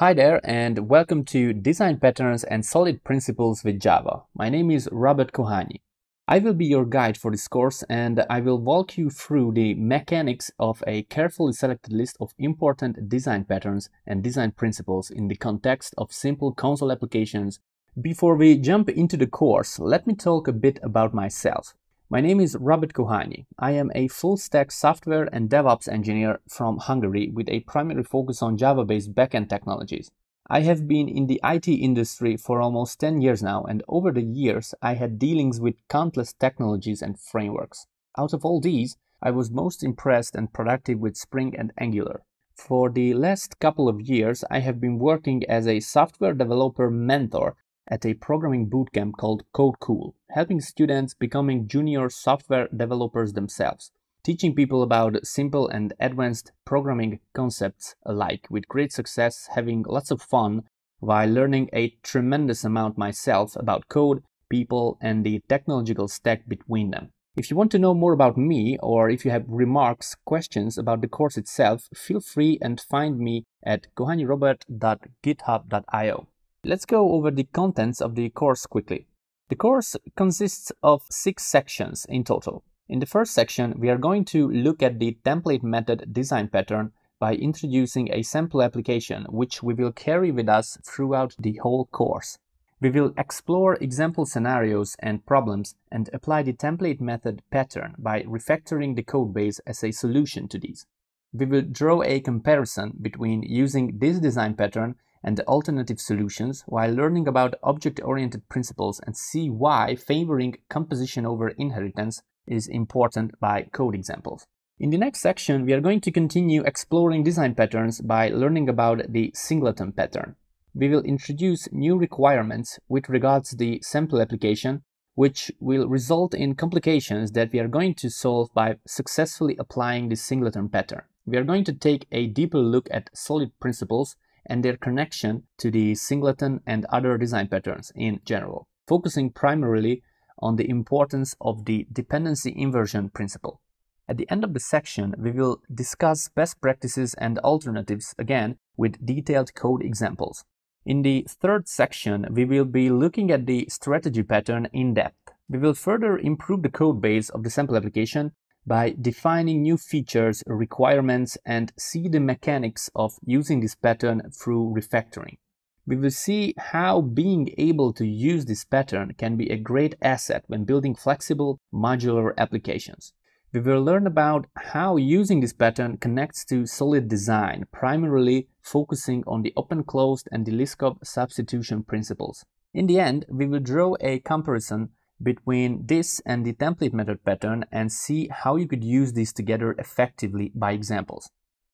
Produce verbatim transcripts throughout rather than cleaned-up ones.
Hi there and welcome to Design Patterns and Solid Principles with Java. My name is Robert Kohani. I will be your guide for this course and I will walk you through the mechanics of a carefully selected list of important design patterns and design principles in the context of simple console applications. Before we jump into the course, let me talk a bit about myself. My name is Robert Kohani. I am a full-stack software and DevOps engineer from Hungary with a primary focus on Java-based backend technologies. I have been in the I T industry for almost ten years now, and over the years I had dealings with countless technologies and frameworks. Out of all these, I was most impressed and productive with Spring and Angular. For the last couple of years, I have been working as a software developer mentor at a programming bootcamp called CodeCool, helping students becoming junior software developers themselves, teaching people about simple and advanced programming concepts alike, with great success, having lots of fun, while learning a tremendous amount myself about code, people, and the technological stack between them. If you want to know more about me, or if you have remarks, questions about the course itself, feel free and find me at kohanirobert dot github dot i o. Let's go over the contents of the course quickly. The course consists of six sections in total. In the first section, we are going to look at the template method design pattern by introducing a sample application, which we will carry with us throughout the whole course. We will explore example scenarios and problems and apply the template method pattern by refactoring the codebase as a solution to these. We will draw a comparison between using this design pattern and the alternative solutions while learning about object-oriented principles and see why favoring composition over inheritance is important by code examples. In the next section, we are going to continue exploring design patterns by learning about the singleton pattern. We will introduce new requirements with regards to the sample application, which will result in complications that we are going to solve by successfully applying the singleton pattern. We are going to take a deeper look at solid principles and their connection to the singleton and other design patterns in general, focusing primarily on the importance of the dependency inversion principle. At the end of the section, we will discuss best practices and alternatives again with detailed code examples. In the third section, we will be looking at the strategy pattern in depth. We will further improve the code base of the sample application by defining new features, requirements, and see the mechanics of using this pattern through refactoring. We will see how being able to use this pattern can be a great asset when building flexible, modular applications. We will learn about how using this pattern connects to solid design, primarily focusing on the open-closed and the Liskov substitution principles. In the end, we will draw a comparison between this and the template method pattern and see how you could use these together effectively by examples.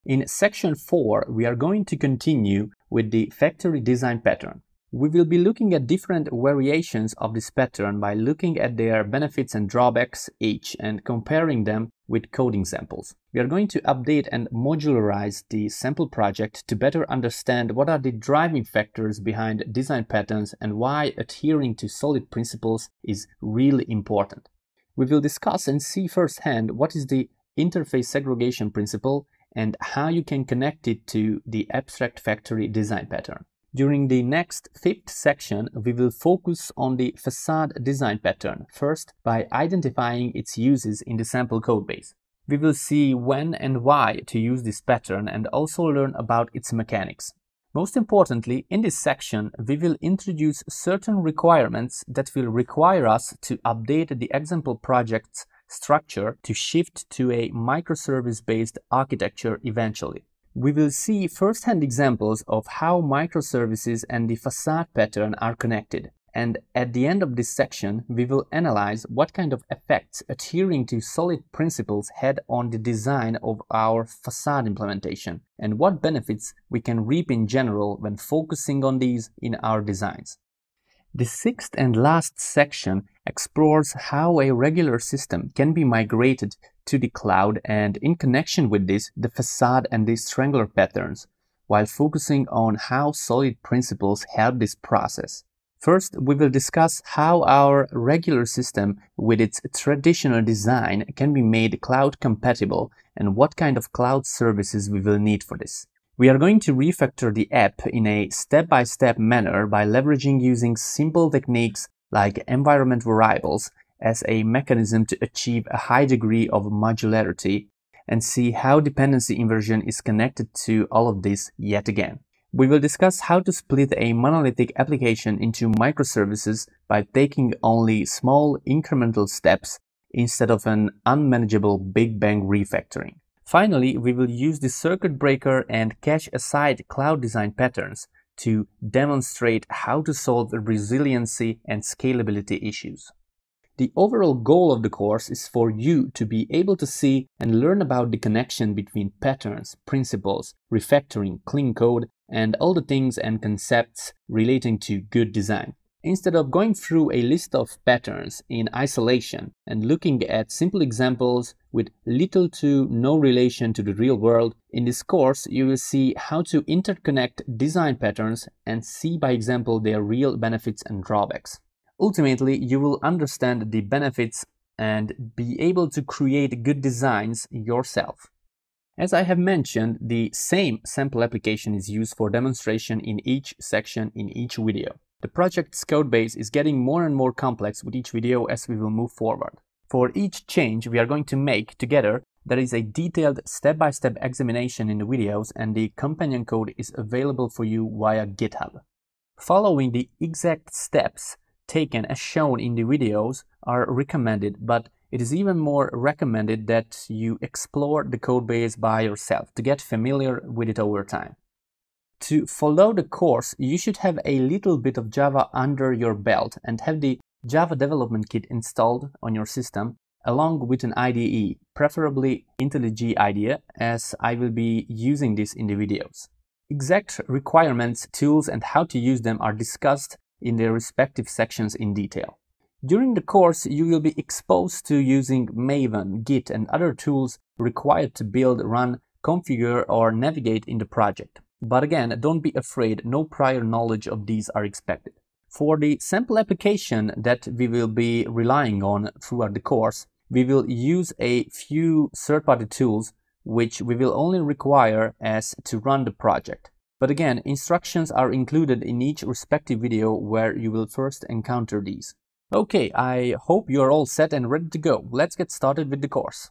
In section four, we are going to continue with the factory design pattern. We will be looking at different variations of this pattern by looking at their benefits and drawbacks each and comparing them with code examples. We are going to update and modularize the sample project to better understand what are the driving factors behind design patterns and why adhering to solid principles is really important. We will discuss and see firsthand what is the interface segregation principle and how you can connect it to the abstract factory design pattern. During the next fifth section, we will focus on the facade design pattern, first by identifying its uses in the sample codebase. We will see when and why to use this pattern and also learn about its mechanics. Most importantly, in this section, we will introduce certain requirements that will require us to update the example project's structure to shift to a microservice-based architecture eventually. We will see first-hand examples of how microservices and the facade pattern are connected. And at the end of this section, we will analyze what kind of effects adhering to solid principles had on the design of our facade implementation and what benefits we can reap in general when focusing on these in our designs. The sixth and last section explores how a regular system can be migrated to the cloud and, in connection with this, the facade and the strangler patterns, while focusing on how solid principles help this process. First, we will discuss how our regular system with its traditional design can be made cloud compatible and what kind of cloud services we will need for this. We are going to refactor the app in a step-by-step manner by leveraging using simple techniques like environment variables as a mechanism to achieve a high degree of modularity and see how dependency inversion is connected to all of this yet again. We will discuss how to split a monolithic application into microservices by taking only small incremental steps instead of an unmanageable Big Bang refactoring. Finally, we will use the circuit breaker and cache-aside cloud design patterns to demonstrate how to solve resiliency and scalability issues. The overall goal of the course is for you to be able to see and learn about the connection between patterns, principles, refactoring, clean code, and all the things and concepts relating to good design. Instead of going through a list of patterns in isolation and looking at simple examples with little to no relation to the real world, in this course you will see how to interconnect design patterns and see by example their real benefits and drawbacks. Ultimately, you will understand the benefits and be able to create good designs yourself. As I have mentioned, the same sample application is used for demonstration in each section in each video. The project's code base is getting more and more complex with each video as we will move forward. For each change we are going to make together, there is a detailed step-by-step examination in the videos, and the companion code is available for you via GitHub. Following the exact steps taken as shown in the videos are recommended, but it is even more recommended that you explore the code base by yourself to get familiar with it over time. To follow the course, you should have a little bit of Java under your belt and have the Java Development Kit installed on your system along with an I D E, preferably IntelliJ IDEA, as I will be using this in the videos. Exact requirements, tools, and how to use them are discussed in their respective sections in detail. During the course, you will be exposed to using Maven, Git, and other tools required to build, run, configure, or navigate in the project. But again, don't be afraid, no prior knowledge of these are expected. For the sample application that we will be relying on throughout the course, we will use a few third-party tools which we will only require as to run the project. But again, instructions are included in each respective video where you will first encounter these. Okay, I hope you are all set and ready to go. Let's get started with the course.